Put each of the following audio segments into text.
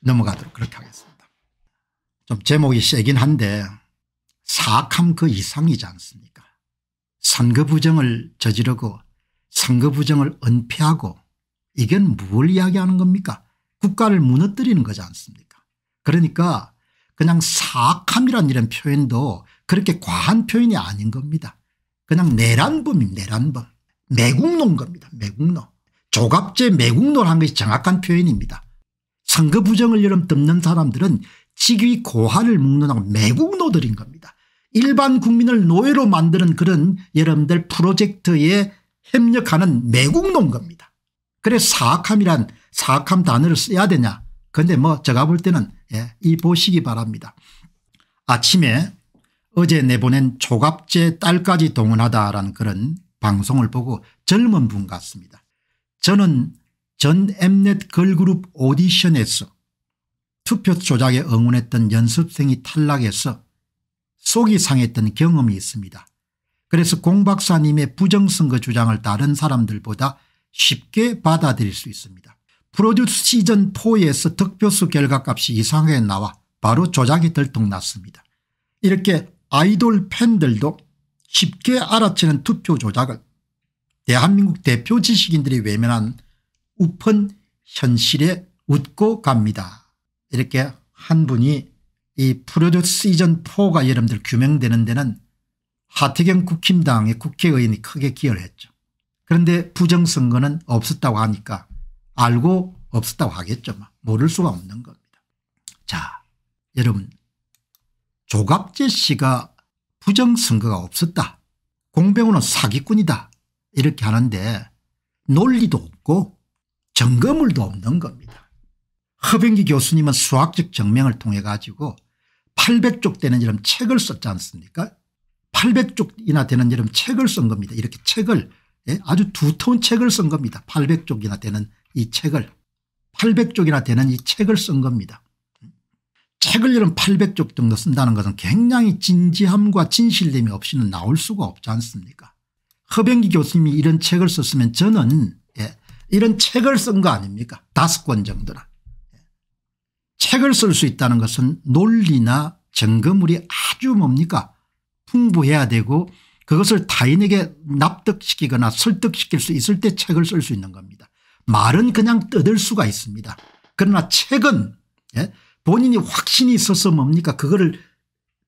넘어가도록 그렇게 하겠습니다. 좀 제목이 세긴 한데 사악함 그 이상이지 않습니까? 선거 부정을 저지르고 선거 부정을 은폐하고, 이건 뭘 이야기하는 겁니까? 국가를 무너뜨리는 거지 않습니까? 그러니까 그냥 사악함이란 이런 표현도 그렇게 과한 표현이 아닌 겁니다. 그냥 내란범입니다. 내란범. 매국노인 겁니다. 매국노. 조갑제 매국노라는 것이 정확한 표현입니다. 선거 부정을 여름 덮는 사람들은 직위 고하를 묵는하고 매국노들인 겁니다. 일반 국민을 노예로 만드는 그런 여러분들 프로젝트에 협력하는 매국노인 겁니다. 그래서 사악함이란, 사악함 단어를 써야 되냐. 그런데 뭐 제가 볼 때는, 예, 이 보시기 바랍니다. 아침에 어제 내보낸 조갑제 딸까지 동원하다라는 그런 방송을 보고 젊은 분 같습니다. 저는 전 엠넷 걸그룹 오디션에서 투표 조작에 응원했던 연습생이 탈락해서 속이 상했던 경험이 있습니다. 그래서 공 박사님의 부정선거 주장을 다른 사람들보다 쉽게 받아들일 수 있습니다. 프로듀스 시즌 4에서 득표수 결과값이 이상하게 나와 바로 조작이 들통났습니다. 이렇게 아이돌 팬들도 쉽게 알아채는 투표 조작을 대한민국 대표 지식인들이 외면한 우픈 현실에 웃고 갑니다. 이렇게 한 분이, 이 프로듀스 시즌4가 여러분들 규명되는 데는 하태경 국힘당의 국회의원이 크게 기여를 했죠. 그런데 부정선거는 없었다고 하니까 알고 없었다고 하겠죠. 모를 수가 없는 겁니다. 자, 여러분, 조갑제 씨가 부정선거가 없었다, 공병호는 사기꾼이다 이렇게 하는데 논리도 없고 정거물도 없는 겁니다. 허병기 교수님은 수학적 증명을 통해 가지고 800쪽 되는 이런 책을 썼지 않습니까? 800쪽이나 되는 이런 책을 쓴 겁니다. 이렇게 책을, 예? 아주 두터운 책을 쓴 겁니다. 800쪽이나 되는 이 책을, 800쪽이나 되는 이 책을 쓴 겁니다. 책을 이런 800쪽 정도 쓴다는 것은 굉장히 진지함과 진실됨이 없이는 나올 수가 없지 않습니까? 허병기 교수님이 이런 책을 썼으면 저는, 예, 이런 책을 쓴 거 아닙니까? 5권 정도나. 책을 쓸 수 있다는 것은 논리나 증거물이 아주 뭡니까? 풍부해야 되고 그것을 타인에게 납득시키거나 설득시킬 수 있을 때 책을 쓸 수 있는 겁니다. 말은 그냥 떠들 수가 있습니다. 그러나 책은, 예? 본인이 확신이 있어서 뭡니까? 그거를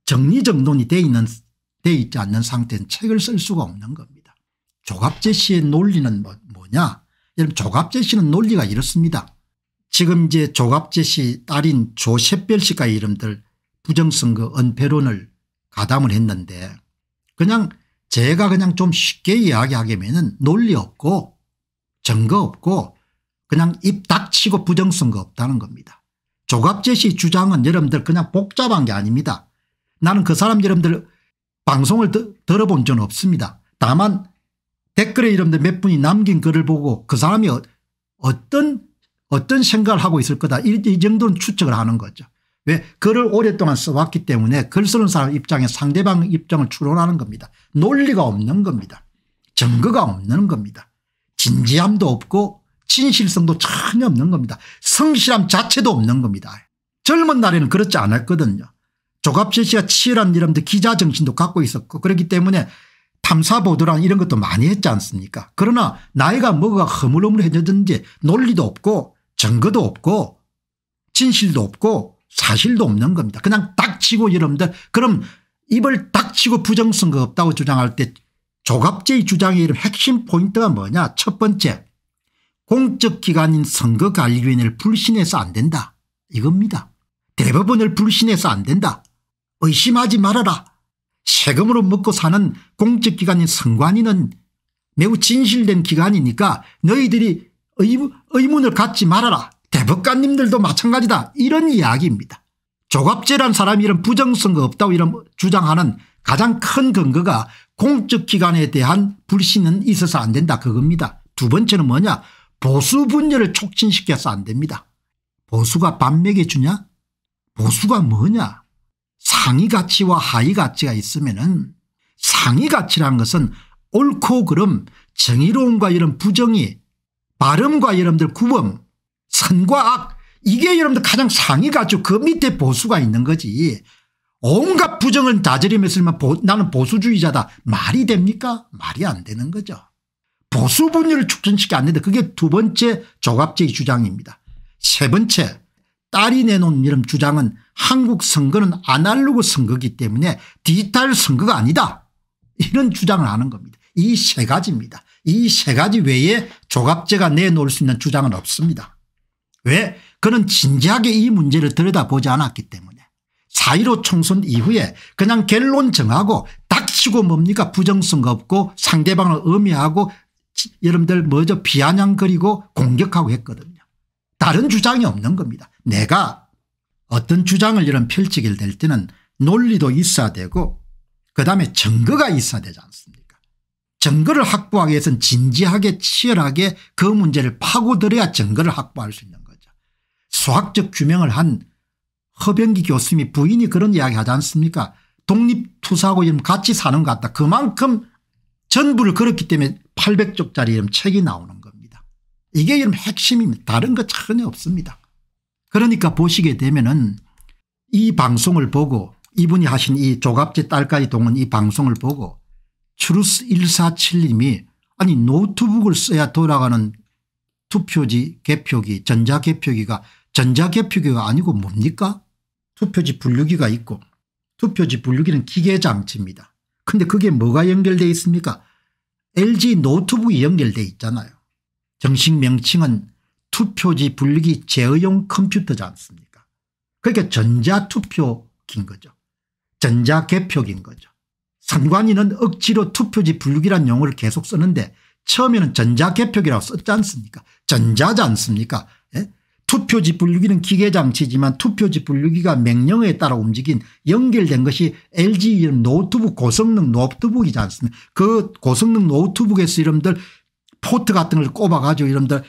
정리정돈이 돼 있지 않는 상태는 책을 쓸 수가 없는 겁니다. 조갑제 씨의 논리는 뭐냐? 여러분, 조갑제 씨는 논리가 이렇습니다. 지금 이제 조갑제 씨 딸인 조샛별 씨가 이름들 부정선거 은폐론을 가담을 했는데, 그냥 제가 그냥 좀 쉽게 이야기하기에는 논리 없고 증거 없고 그냥 입 닥치고 부정선거 없다는 겁니다. 조갑제 씨 주장은 여러분들 그냥 복잡한 게 아닙니다. 나는 그 사람 여러분들 방송을 들어본 적은 없습니다. 다만 댓글에 이름들 몇 분이 남긴 글을 보고 그 사람이 어떤 생각을 하고 있을 거다, 이 정도는 추측을 하는 거죠. 왜? 글을 오랫동안 써왔기 때문에 글 쓰는 사람 입장에 상대방 입장을 추론하는 겁니다. 논리가 없는 겁니다. 증거가 없는 겁니다. 진지함도 없고 진실성도 전혀 없는 겁니다. 성실함 자체도 없는 겁니다. 젊은 날에는 그렇지 않았거든요. 조갑제 씨가 치열한 이름들 기자 정신도 갖고 있었고, 그렇기 때문에 탐사보도랑 이런 것도 많이 했지 않습니까? 그러나 나이가 뭐가 허물허물해졌는지 논리도 없고 증거도 없고 진실도 없고 사실도 없는 겁니다. 그냥 닥치고 여러분들, 그럼 입을 닥치고 부정선거 없다고 주장할 때 조갑제의 주장의 핵심 포인트가 뭐냐? 첫 번째, 공적기관인 선거관리위원회를 불신해서 안 된다 이겁니다. 대법원을 불신해서 안 된다. 의심하지 말아라. 세금으로 먹고 사는 공적기관인 선관위는 매우 진실된 기관이니까 너희들이 의문을 갖지 말아라. 대법관님들도 마찬가지다 이런 이야기입니다. 조갑제란 사람이 이런 부정선거 없다고 이런 주장하는 가장 큰 근거가 공적기관에 대한 불신은 있어서 안 된다 그겁니다. 두 번째는 뭐냐, 보수 분열을 촉진시켜서 안 됩니다. 보수가 밥 먹여주냐? 보수가 뭐냐? 상위 가치와 하위 가치가 있으면은 상위 가치라는 것은 옳고 그름, 정의로움과 이런 부정의, 발음과 여러분들 구범, 선과 악, 이게 여러분들 가장 상위 가치, 그 밑에 보수가 있는 거지. 온갖 부정을 다스리면서 나는 보수주의자다 말이 됩니까? 말이 안 되는 거죠. 보수 분열을 촉진시켜 안 된다. 그게 두 번째 조갑제의 주장입니다. 세 번째, 딸이 내놓은 이런 주장은 한국 선거는 아날로그 선거이기 때문에 디지털 선거가 아니다 이런 주장을 하는 겁니다. 이 세 가지입니다. 이 세 가지 외에 조갑제가 내놓을 수 있는 주장은 없습니다. 왜? 그는 진지하게 이 문제를 들여다보지 않았기 때문에. 4.15 총선 이후에 그냥 결론 정하고 닥치고 뭡니까, 부정선거 없고 상대방을 음해하고 여러분들 먼저 비아냥거리고 공격하고 했거든요. 다른 주장이 없는 겁니다. 내가 어떤 주장을 이런 펼치게 될 때는 논리도 있어야 되고 그다음에 증거가 있어야 되지 않습니까? 증거를 확보하기 위해서는 진지하게 치열하게 그 문제를 파고들어야 증거를 확보할 수 있는 거죠. 수학적 규명을 한 허병기 교수님이 부인이 그런 이야기 하지 않습니까? 독립투사하고 같이 사는 것 같다. 그만큼 전부를 걸었기 때문에 800쪽짜리 책이 나오는 겁니다. 이게 핵심입니다. 다른 거 전혀 없습니다. 그러니까 보시게 되면은 이 방송을 보고 이분이 하신 이 조갑제 딸까지 동원 이 방송을 보고 추루스 147님이 아니 노트북을 써야 돌아가는 투표지 개표기 전자개표기가 아니고 뭡니까? 투표지 분류기가 있고 투표지 분류기는 기계장치입니다. 근데 그게 뭐가 연결되어 있습니까? LG 노트북이 연결되어 있잖아요. 정식 명칭은 투표지 분류기 제어용 컴퓨터지 않습니까? 그러니까 전자투표기인 거죠. 전자개표기인 거죠. 선관위는 억지로 투표지 분류기란 용어를 계속 쓰는데 처음에는 전자개표기라고 썼지 않습니까? 전자지 않습니까? 예? 투표지 분류기는 기계장치지만 투표지 분류기가 명령에 따라 움직인 연결된 것이 LG 노트북 고성능 노트북이지 않습니까? 그 고성능 노트북에서 이름들 포트 같은 걸 꼽아가지고 이름들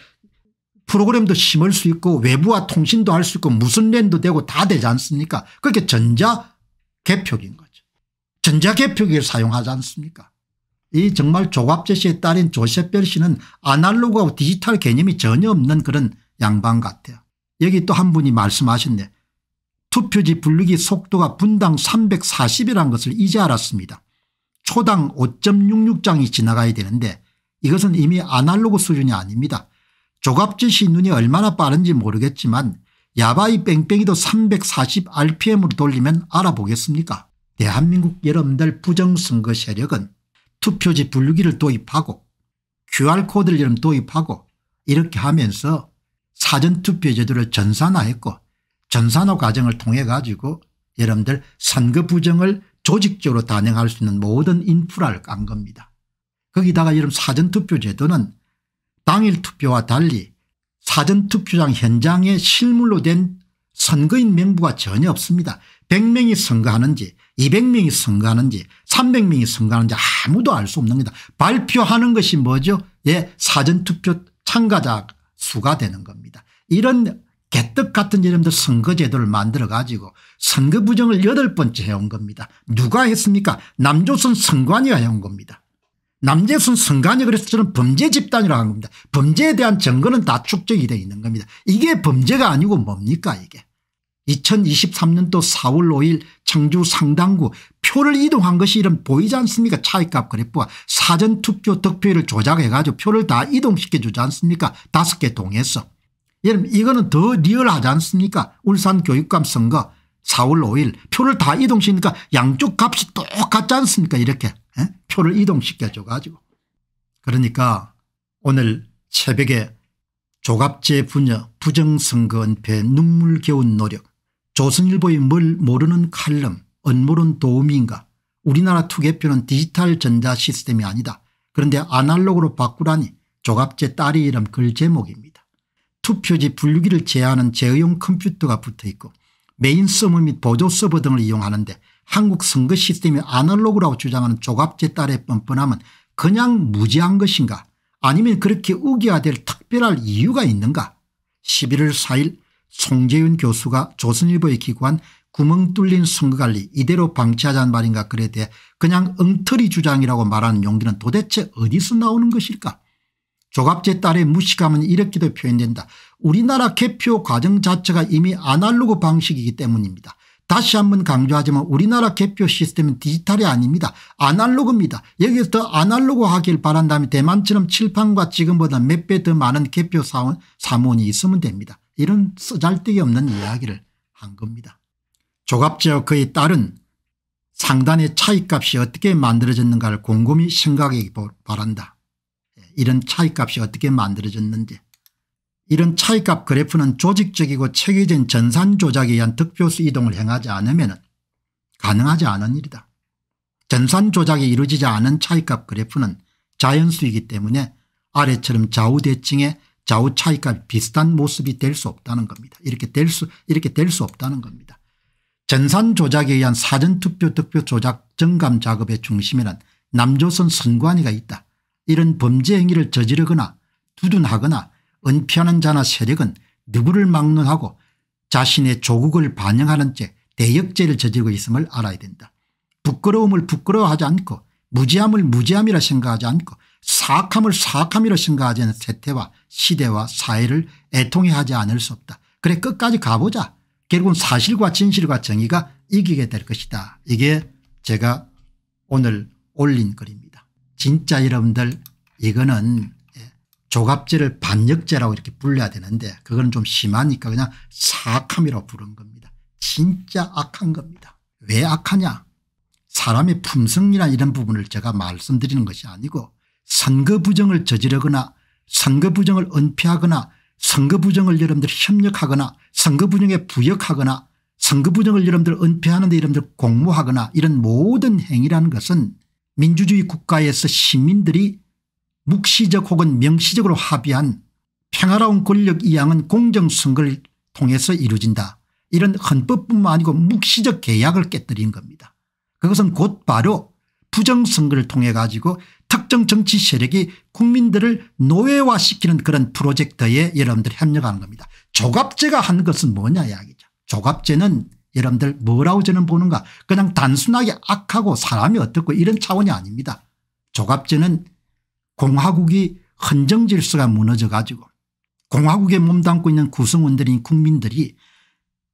프로그램도 심을 수 있고 외부와 통신도 할 수 있고 무슨 랜도 되고 다 되지 않습니까? 그렇게 전자개표기인 거죠. 전자개표기를 사용하지 않습니까? 이 정말 조갑제 씨의 딸인 조셉별 씨는 아날로그하고 디지털 개념이 전혀 없는 그런 양반 같아요. 여기 또 한 분이 말씀하셨네. 투표지 분류기 속도가 분당 340이라는 것을 이제 알았습니다. 초당 5.66장이 지나가야 되는데 이것은 이미 아날로그 수준이 아닙니다. 조갑제 씨 눈이 얼마나 빠른지 모르겠지만 야바이 뺑뺑이도 340rpm으로 돌리면 알아보겠습니까? 대한민국 여러분들 부정선거 세력은 투표지 분류기를 도입하고 QR코드를 여러분 도입하고 이렇게 하면서 사전투표 제도를 전산화했고 전산화 과정을 통해 가지고 여러분들 선거 부정을 조직적으로 단행할 수 있는 모든 인프라를 깐 겁니다. 거기다가 여러분 사전투표 제도는 당일 투표와 달리 사전투표장 현장에 실물로 된 선거인 명부가 전혀 없습니다. 100명이 선거하는지 200명이 선거하는지 300명이 선거하는지 아무도 알 수 없는 겁니다. 발표하는 것이 뭐죠? 예, 사전투표 참가자 수가 되는 겁니다. 이런 개떡 같은 여러분들 선거제도를 만들어 가지고 선거 부정을 8번째 해온 겁니다. 누가 했습니까? 남조선 선관위가 해온 겁니다. 남조선 선관위, 그래서 저는 범죄 집단이라고 하는 겁니다. 범죄에 대한 증거는 다 축적이 되어 있는 겁니다. 이게 범죄가 아니고 뭡니까 이게? 2023년도 4월 5일 청주 상당구 표를 이동한 것이 이런 보이지 않습니까? 차익값 그래프와 사전투표 득표율을 조작해 가지고 표를 다 이동시켜 주지 않습니까? 5개 동에서. 여러분 이거는 더 리얼하지 않습니까? 울산교육감 선거 4월 5일 표를 다 이동시키니까 양쪽 값이 똑같지 않습니까? 이렇게 에? 표를 이동시켜 줘 가지고. 그러니까 오늘 새벽에 조갑제 부녀 부정선거 은폐 눈물겨운 노력, 조선일보의 뭘 모르는 칼럼, 언론은 도우미인가, 우리나라 투개표는 디지털 전자 시스템이 아니다. 그런데 아날로그로 바꾸라니, 조갑제 딸이 이름 글 제목입니다. 투표지 분류기를 제어하는 제어용 컴퓨터가 붙어있고 메인 서버 및 보조 서버 등을 이용하는데 한국 선거 시스템이 아날로그라고 주장하는 조갑제 딸의 뻔뻔함은 그냥 무지한 것인가, 아니면 그렇게 우겨야 될 특별할 이유가 있는가. 11월 4일 송재윤 교수가 조선일보에 기고한 구멍 뚫린 선거관리 이대로 방치하자는 말인가 글에 대해 그냥 엉터리 주장이라고 말하는 용기는 도대체 어디서 나오는 것일까. 조갑제 딸의 무식함은 이렇게도 표현된다. 우리나라 개표 과정 자체가 이미 아날로그 방식이기 때문입니다. 다시 한번 강조하지만 우리나라 개표 시스템은 디지털이 아닙니다. 아날로그입니다. 여기서 더 아날로그하길 바란다면 대만처럼 칠판과 지금보다 몇 배 더 많은 개표 사무원이 있으면 됩니다. 이런 쓰잘데기 없는 이야기를 한 겁니다. 조갑제와 그의 딸은 상단의 차이값이 어떻게 만들어졌는가를 곰곰이 생각하기 바란다. 이런 차이값이 어떻게 만들어졌는지. 이런 차이값 그래프는 조직적이고 체계적인 전산 조작에 의한 득표수 이동을 행하지 않으면 가능하지 않은 일이다. 전산 조작이 이루어지지 않은 차이값 그래프는 자연수이기 때문에 아래처럼 좌우 대칭의 좌우 차이값이 비슷한 모습이 될 수 없다는 겁니다. 이렇게 될 수 없다는 겁니다. 전산 조작에 의한 사전투표 득표 조작 정감 작업의 중심에는 남조선 선관위가 있다. 이런 범죄 행위를 저지르거나 두둔하거나 은폐하는 자나 세력은 누구를 막론하고 자신의 조국을 반영하는 죄, 대역죄를 저지르고 있음을 알아야 된다. 부끄러움을 부끄러워하지 않고 무지함을 무지함이라 생각하지 않고 사악함을 사악함이라 생각하지 않는 세태와 시대와 사회를 애통해 하지 않을 수 없다. 그래 끝까지 가보자. 결국은 사실과 진실과 정의가 이기게 될 것이다. 이게 제가 오늘 올린 글입니다. 진짜 여러분들 이거는 조갑제를 반역죄라고 이렇게 불려야 되는데 그건 좀 심하니까 그냥 사악함이라고 부른 겁니다. 진짜 악한 겁니다. 왜 악하냐. 사람의 품성이나 이런 부분을 제가 말씀드리는 것이 아니고 선거 부정을 저지르거나 선거 부정을 은폐하거나 선거 부정을 여러분들 협력하거나 선거 부정에 부역하거나 선거 부정을 여러분들 은폐하는 데 여러분들 공모하거나 이런 모든 행위라는 것은 민주주의 국가에서 시민들이 묵시적 혹은 명시적으로 합의한 평화로운 권력 이양은 공정선거를 통해서 이루어진다. 이런 헌법뿐만 아니고 묵시적 계약을 깨뜨린 겁니다. 그것은 곧바로 부정선거를 통해 가지고 특정 정치 세력이 국민들을 노예화시키는 그런 프로젝트에 여러분들 협력하는 겁니다. 조갑제가 한 것은 뭐냐 이야기죠. 조갑제는 여러분들 뭐라고 저는 보는가. 그냥 단순하게 악하고 사람이 어떻고 이런 차원이 아닙니다. 조갑제는 공화국이 헌정 질서가 무너져 가지고 공화국에 몸담고 있는 구성원들인 국민들이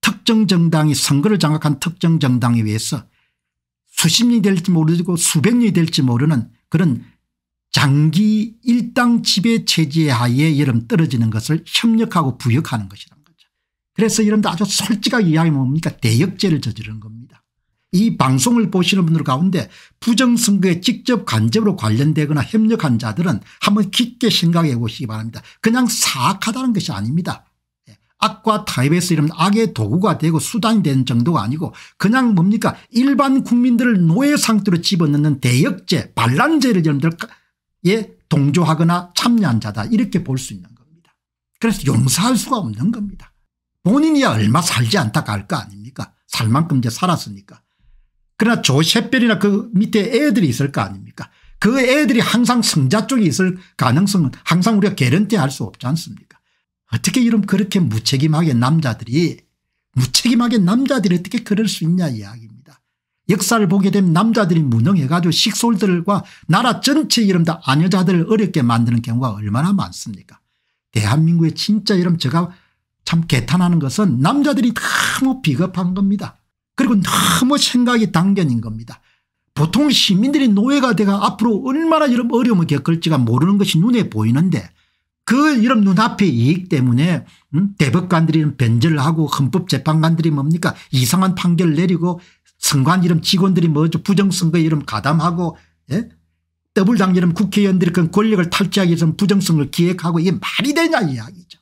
특정 정당이 선거를 장악한 특정 정당에 의해서 수십 년이 될지 모르고 수백 년이 될지 모르는 그런 장기 일당 지배 체제 하에 여름 떨어지는 것을 협력하고 부역하는 것이란 거죠. 그래서 여러분들 아주 솔직하게 이야기하면 뭡니까? 대역죄를 저지른 겁니다. 이 방송을 보시는 분들 가운데 부정선거에 직접 간접으로 관련되거나 협력한 자들은 한번 깊게 생각해 보시기 바랍니다. 그냥 사악하다는 것이 아닙니다. 악과 타협에서 이런 악의 도구가 되고 수단이 되는 정도가 아니고 그냥 뭡니까? 일반 국민들을 노예 상태로 집어넣는 대역죄, 반란죄를 여러분들에 동조하거나 참여한 자다. 이렇게 볼 수 있는 겁니다. 그래서 용서할 수가 없는 겁니다. 본인이야 얼마 살지 않다 갈 거 아닙니까? 살 만큼 이제 살았으니까. 그러나 조샛별이나 그 밑에 애들이 있을 거 아닙니까? 그 애들이 항상 승자 쪽에 있을 가능성은 항상 우리가 개런티할 수 없지 않습니까? 어떻게 이런 그렇게 무책임하게 남자들이 어떻게 그럴 수 있냐 이야기입니다. 역사를 보게 되면 남자들이 무능해가지고 식솔들과 나라 전체 이름 다 아녀자들을 어렵게 만드는 경우가 얼마나 많습니까? 대한민국의 진짜 이름 제가 참 개탄하는 것은 남자들이 너무 비겁한 겁니다. 그리고 너무 생각이 단견인 겁니다. 보통 시민들이 노예가 돼가 앞으로 얼마나 이런 어려움을 겪을지가 모르는 것이 눈에 보이는데 그 이런 눈앞의 이익 때문에 대법관들이 변절을 하고 헌법재판관들이 뭡니까? 이상한 판결을 내리고 선관 이런 직원들이 뭐죠? 부정선거에 이런 가담하고 더블당 이런 국회의원들이 그 권력을 탈취하기 위해서 부정선거를 기획하고 이게 말이 되냐 이야기죠.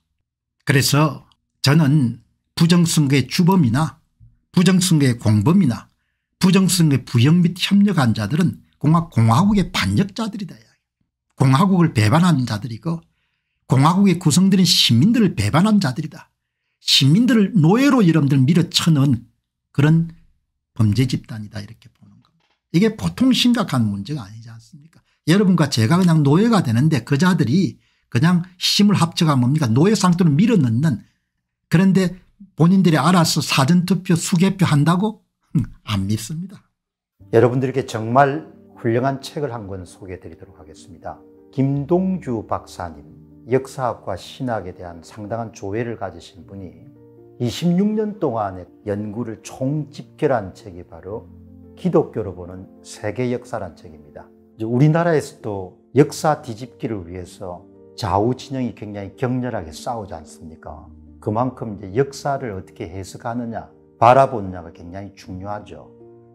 그래서 저는 부정선거의 주범이나 부정선거의 공범이나 부정선거의 부역 및 협력한 자들은 공화국의 반역자들이다. 공화국을 배반하는 자들이고 공화국의 구성들인 시민들을 배반한 자들이다. 시민들을 노예로 여러분들 밀어쳐는 그런 범죄 집단이다 이렇게 보는 겁니다. 이게 보통 심각한 문제가 아니지 않습니까? 여러분과 제가 그냥 노예가 되는데 그 자들이 그냥 힘을 합쳐가 뭡니까? 노예 상태로 밀어넣는. 그런데 본인들이 알아서 사전투표 수개표 한다고? 안 믿습니다. 여러분들께 정말 훌륭한 책을 한 권 소개해드리도록 하겠습니다. 김동주 박사님, 역사학과 신학에 대한 상당한 조예를 가지신 분이 26년 동안의 연구를 총집결한 책이 바로 기독교로 보는 세계 역사란 책입니다. 우리나라에서도 역사 뒤집기를 위해서 좌우 진영이 굉장히 격렬하게 싸우지 않습니까? 그만큼 이제 역사를 어떻게 해석하느냐, 바라보느냐가 굉장히 중요하죠.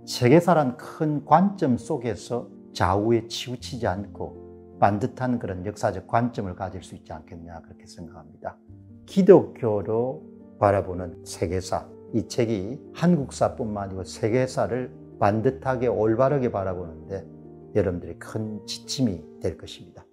세계사란 큰 관점 속에서 좌우에 치우치지 않고 반듯한 그런 역사적 관점을 가질 수 있지 않겠냐 그렇게 생각합니다. 기독교로 바라보는 세계사, 이 책이 한국사뿐만 아니고 세계사를 반듯하게 올바르게 바라보는데 여러분들이 큰 지침이 될 것입니다.